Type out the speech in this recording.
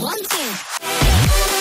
One, two.